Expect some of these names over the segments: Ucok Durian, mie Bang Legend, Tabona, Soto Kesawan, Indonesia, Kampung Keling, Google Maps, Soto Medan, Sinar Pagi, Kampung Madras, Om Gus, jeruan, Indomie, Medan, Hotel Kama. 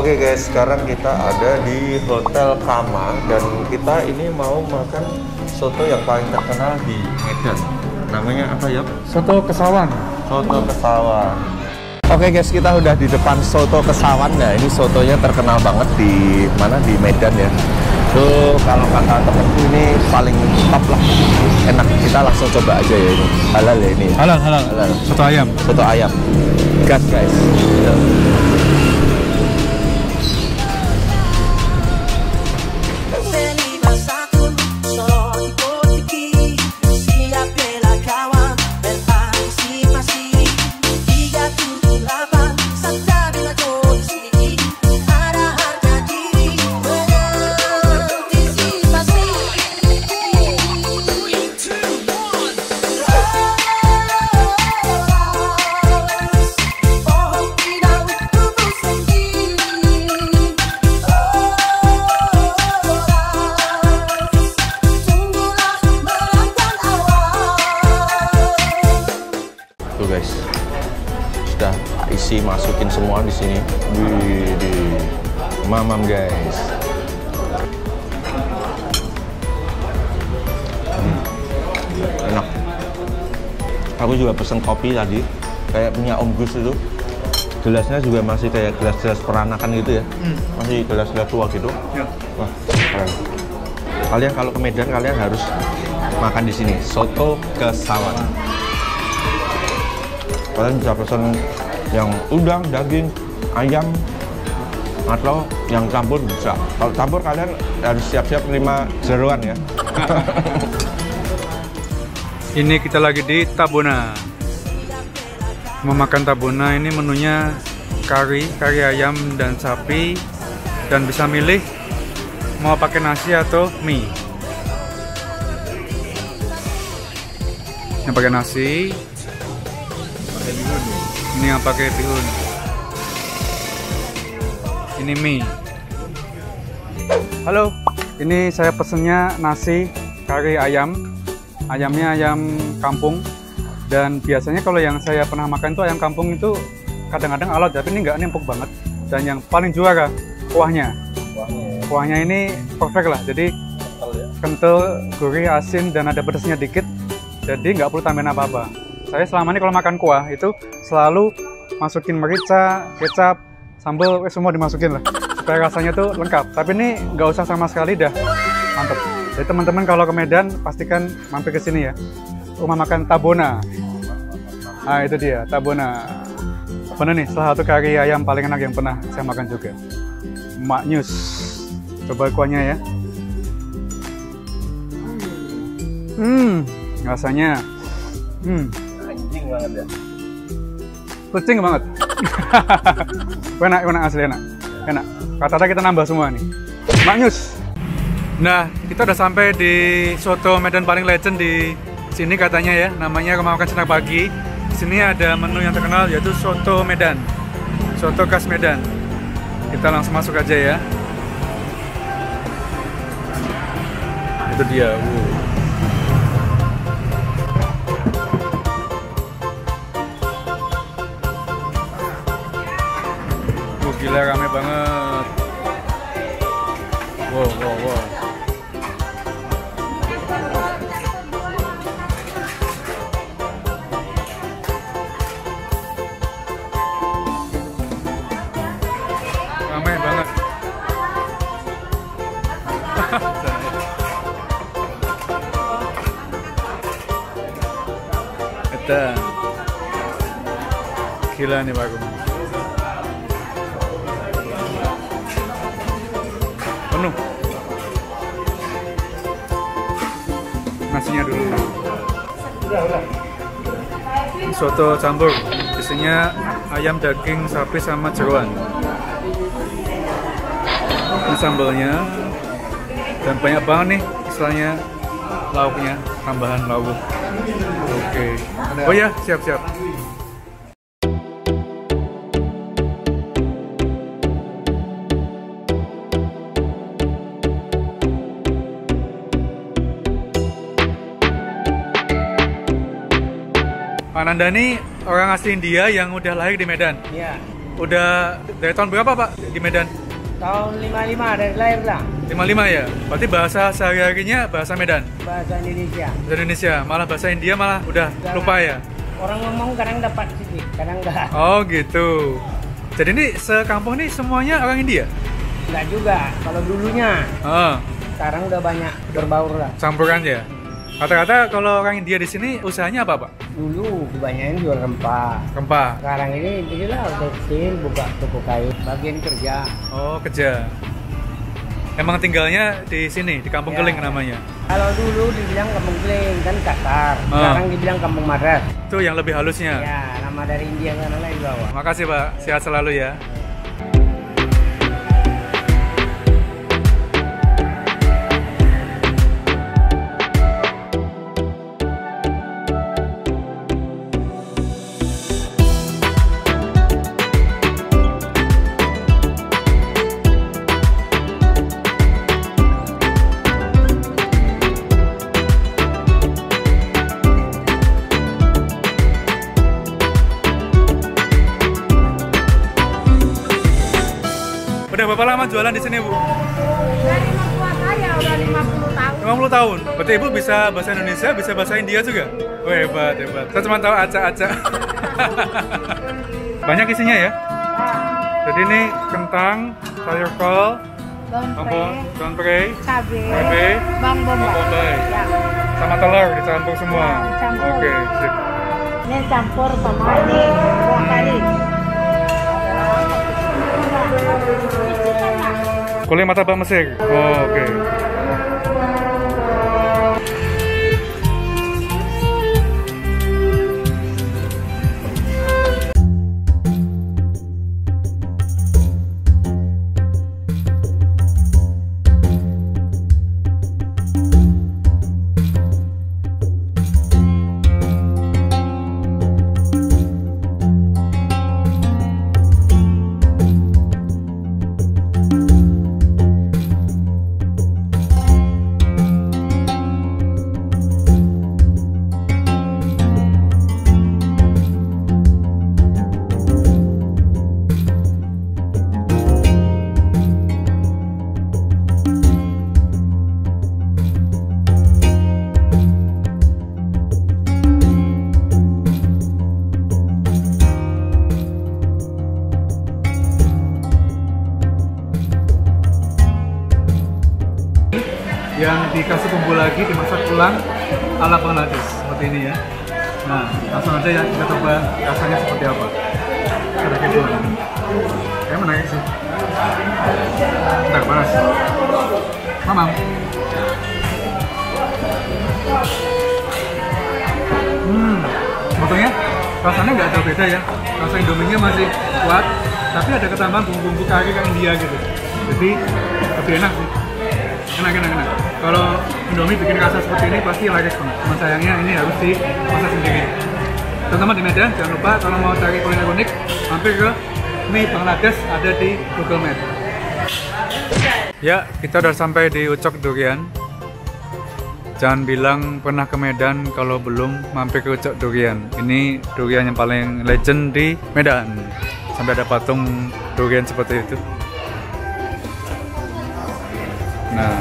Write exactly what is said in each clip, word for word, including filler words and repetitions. Oke okay guys, sekarang kita ada di Hotel Kama dan kita ini mau makan soto yang paling terkenal di Medan. Namanya apa ya? Soto Kesawan. Soto Kesawan. Oke okay guys, kita udah di depan Soto Kesawan. Nah ini sotonya terkenal banget di mana di Medan ya. Tuh kalau kata temenku ini paling top lah, enak. Kita langsung coba aja ya ini. Halal ya ini. Halal halal. halal. Soto ayam. Soto ayam. Gas guys. Masukin semua di sini, di mamam guys. Hmm, enak. Aku juga pesen kopi tadi, kayak punya Om Gus itu. Gelasnya juga masih kayak gelas-gelas peranakan gitu ya, masih gelas-gelas tua gitu. Wah, keren. Kalian kalau ke Medan kalian harus makan di sini, Soto Kesawan. Kalian bisa pesen yang udang, daging, ayam, atau yang campur bisa. Kalau campur kalian harus siap-siap terima jeruan ya. Ini kita lagi di Tabona. Memakan Tabona ini menunya kari, kari ayam dan sapi, dan bisa milih mau pakai nasi atau mie. Yang pakai nasi. Ini yang pakai bihun. Ini mie. Halo, ini saya pesennya nasi kari ayam. Ayamnya ayam kampung. Dan biasanya kalau yang saya pernah makan itu ayam kampung itu kadang-kadang alot, tapi ini enggak, ini empuk banget. Dan yang paling juara kuahnya. Kuahnya ini perfect lah. Jadi kental, gurih, asin, dan ada pedasnya dikit. Jadi nggak perlu tambahin apa-apa. Saya selama ini kalau makan kuah itu selalu masukin merica, kecap, sambal, semua dimasukin lah supaya rasanya tuh lengkap. Tapi ini nggak usah sama sekali dah, mantep. Jadi teman-teman kalau ke Medan pastikan mampir ke sini ya, rumah makan Tabona. Nah itu dia Tabona. Bener nih, salah satu kari ayam paling enak yang pernah saya makan juga. Mak News, coba kuahnya ya. Hmm, rasanya, hmm. Banget ya. Kucing banget. Enak, enak asli enak. Enak. Kata-kata kita nambah semua nih. Mak News. Nah, kita udah sampai di Soto Medan paling legend di sini katanya ya. Namanya rumah makan Sinar Pagi. Di sini ada menu yang terkenal yaitu Soto Medan. Soto khas Medan. Kita langsung masuk aja ya. Itu dia. Wow. Gila, rame banget. Wow, wow, wow. Rame banget. Eta. Gila nih bagus. Penuh. Nasinya dulu. Soto campur, isinya ayam, daging, sapi sama jeruan. Ini sambalnya dan banyak banget nih, istilahnya lauknya, tambahan lauk. Oke. Oh ya, siap-siap. Ananda ini orang asli India yang udah lahir di Medan. Iya. Udah dari tahun berapa Pak di Medan? Tahun lima puluh lima, dari lahir lah. lima puluh lima ya? Berarti bahasa sehari-harinya bahasa Medan? Bahasa Indonesia. Bahasa Indonesia, malah bahasa India malah udah Jangan, lupa ya? Orang ngomong kadang dapat sedikit, kadang enggak. Oh gitu. Jadi ini sekampung ini semuanya orang India? Enggak juga, kalau dulunya. Oh. Sekarang udah banyak berbaur lah. Campuran ya? Kata-kata kalau orang India di sini usahanya apa Pak? Dulu kebanyakan jual rempah. Rempah. Sekarang ini inilah kecil buka toko kayu, bagian kerja. Oh kerja. Emang tinggalnya di sini di Kampung ya. Keling namanya. Kalau dulu dibilang Kampung Keling kan kasar. Oh. Sekarang dibilang Kampung Madras. Itu yang lebih halusnya. Ya nama dari India kan lain bawah. Makasih Pak, sehat selalu ya. Udah berapa lama jualan di sini, Bu? Dari ibu saya udah lima puluh tahun. lima puluh tahun. Berarti Ibu bisa bahasa Indonesia, bisa bahasa India juga. Oh, hebat, hebat. Saya cuma tahu acak-acak. Banyak isinya ya? Jadi ini kentang, sayur kol, daun pre, cabe, bawang bombay. Ya. Sama telur dicampur semua. Ya, oke, okay, sip. Ini campur sama ini buah kari. Kulit martabak Mesir. Oh, oke. Okay. Yang dikasih bumbu lagi, dimasak ulang ala Bangladesh, seperti ini ya. Nah, langsung aja ya kita coba rasanya seperti apa. Seperti itu. Kayak menarik sih. Entar panas. Mamam. Hmm, fotonya rasanya nggak jauh beda ya. Rasa Indominya masih kuat, tapi ada ketambahan bumbu-bumbu kari kayak India gitu. Jadi lebih enak sih. Enak, enak, enak. Kalau Indomie bikin rasa seperti ini pasti laris banget. Cuma sayangnya ini harus dimasak sendiri. Terutama di Medan, jangan lupa kalau mau cari kuliner unik, hampir ke mie Bang Legend ada di Google Maps. Ya, kita udah sampai di Ucok Durian. Jangan bilang pernah ke Medan kalau belum mampir ke Ucok Durian. Ini durian yang paling legend di Medan. Sampai ada patung durian seperti itu. Nah,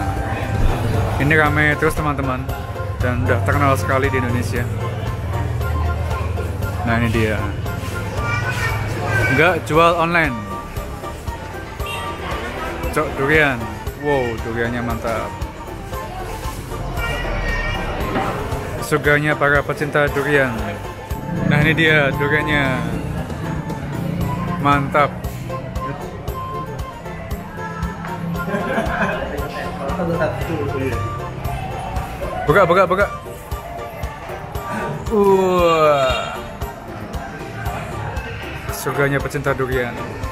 ini ramai terus teman-teman dan udah terkenal sekali di Indonesia. Nah ini dia, nggak jual online. Ucok Durian, wow duriannya mantap. Surganya para pecinta durian. Nah ini dia duriannya, mantap. Buka, buka, buka. Uh, surganya pecinta durian.